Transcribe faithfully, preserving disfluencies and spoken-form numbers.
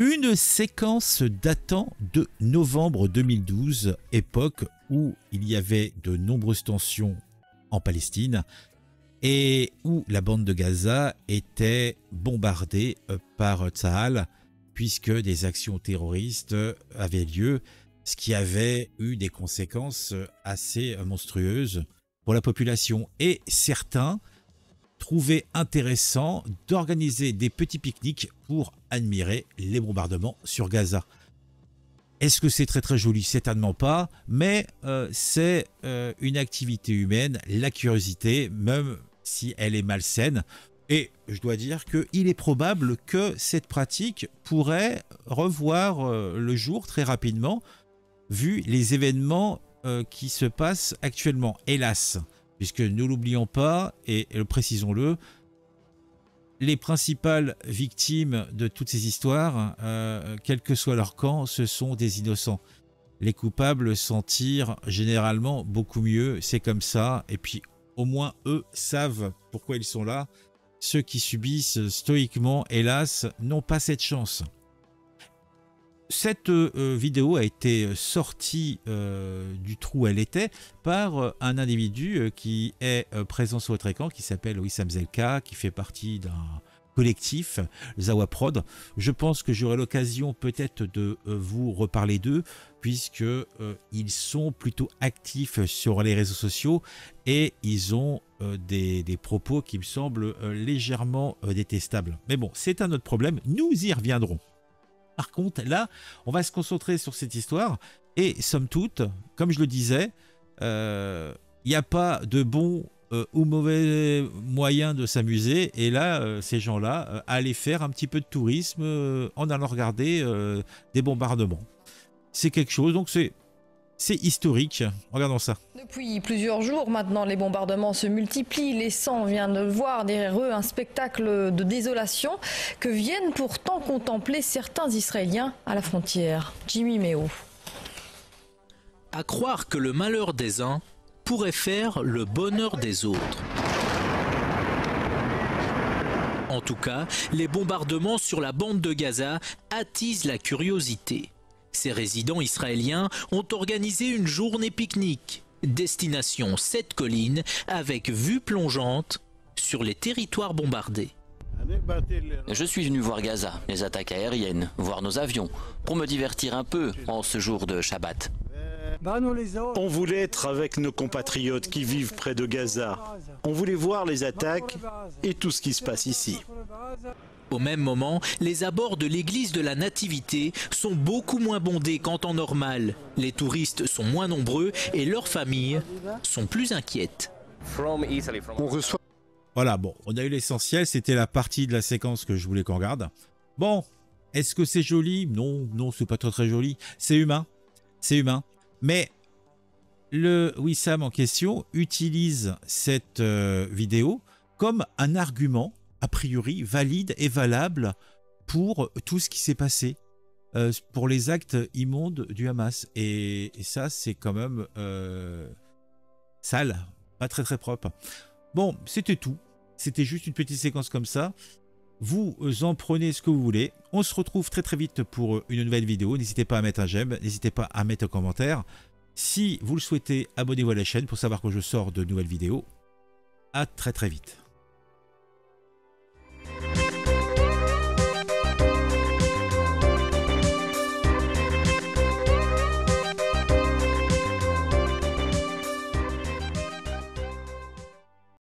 Une séquence datant de novembre deux mille douze, époque où il y avait de nombreuses tensions en Palestine et où la bande de Gaza était bombardée par Tzahal puisque des actions terroristes avaient lieu, ce qui avait eu des conséquences assez monstrueuses pour la population. Et certains trouvaient intéressant d'organiser des petits pique-niques pour admirer les bombardements sur Gaza. Est-ce que c'est très très joli? Certainement pas, mais euh, c'est euh, une activité humaine, la curiosité, même si elle est malsaine. Et je dois dire qu'il est probable que cette pratique pourrait revoir euh, le jour très rapidement, vu les événements euh, qui se passent actuellement, hélas. Puisque ne l'oublions pas, et précisons-le, les principales victimes de toutes ces histoires, euh, quel que soit leur camp, ce sont des innocents. Les coupables s'en tirent généralement beaucoup mieux, c'est comme ça, et puis au moins eux savent pourquoi ils sont là. Ceux qui subissent stoïquement, hélas, n'ont pas cette chance. Cette euh, vidéo a été sortie euh, du trou où elle était par euh, un individu euh, qui est euh, présent sur votre écran, qui s'appelle Wissam Zelka, qui fait partie d'un collectif, Zawa Prod. Je pense que j'aurai l'occasion peut-être de euh, vous reparler d'eux, puisque euh, ils sont plutôt actifs sur les réseaux sociaux et ils ont euh, des, des propos qui me semblent euh, légèrement euh, détestables. Mais bon, c'est un autre problème, nous y reviendrons. Par contre, là, on va se concentrer sur cette histoire et, somme toute, comme je le disais, il euh, n'y a pas de bon euh, ou mauvais moyen de s'amuser. Et là, euh, ces gens-là euh, allaient faire un petit peu de tourisme euh, en allant regarder euh, des bombardements. C'est quelque chose, donc c'est... C'est historique, regardons ça. Depuis plusieurs jours maintenant, les bombardements se multiplient, laissant, on vient de le voir derrière eux, un spectacle de désolation que viennent pourtant contempler certains Israéliens à la frontière. Jimmy Meo. À croire que le malheur des uns pourrait faire le bonheur des autres. En tout cas, les bombardements sur la bande de Gaza attisent la curiosité. Ces résidents israéliens ont organisé une journée pique-nique, destination cette colline, avec vue plongeante sur les territoires bombardés. Je suis venu voir Gaza, les attaques aériennes, voir nos avions, pour me divertir un peu en ce jour de Shabbat. On voulait être avec nos compatriotes qui vivent près de Gaza. On voulait voir les attaques et tout ce qui se passe ici. Au même moment, les abords de l'église de la Nativité sont beaucoup moins bondés qu'en temps normal. Les touristes sont moins nombreux et leurs familles sont plus inquiètes. On reçoit... Voilà, bon, on a eu l'essentiel, c'était la partie de la séquence que je voulais qu'on regarde. Bon, est-ce que c'est joli? Non, non, c'est pas très très joli. C'est humain, c'est humain. Mais le Wissam en question utilise cette euh, vidéo comme un argument a priori valide et valable pour tout ce qui s'est passé, euh, pour les actes immondes du Hamas. Et, et ça, c'est quand même euh, sale, pas très très propre. Bon, c'était tout. C'était juste une petite séquence comme ça. Vous en prenez ce que vous voulez. On se retrouve très très vite pour une nouvelle vidéo. N'hésitez pas à mettre un j'aime, n'hésitez pas à mettre un commentaire. Si vous le souhaitez, abonnez-vous à la chaîne pour savoir quand je sors de nouvelles vidéos. À très très vite.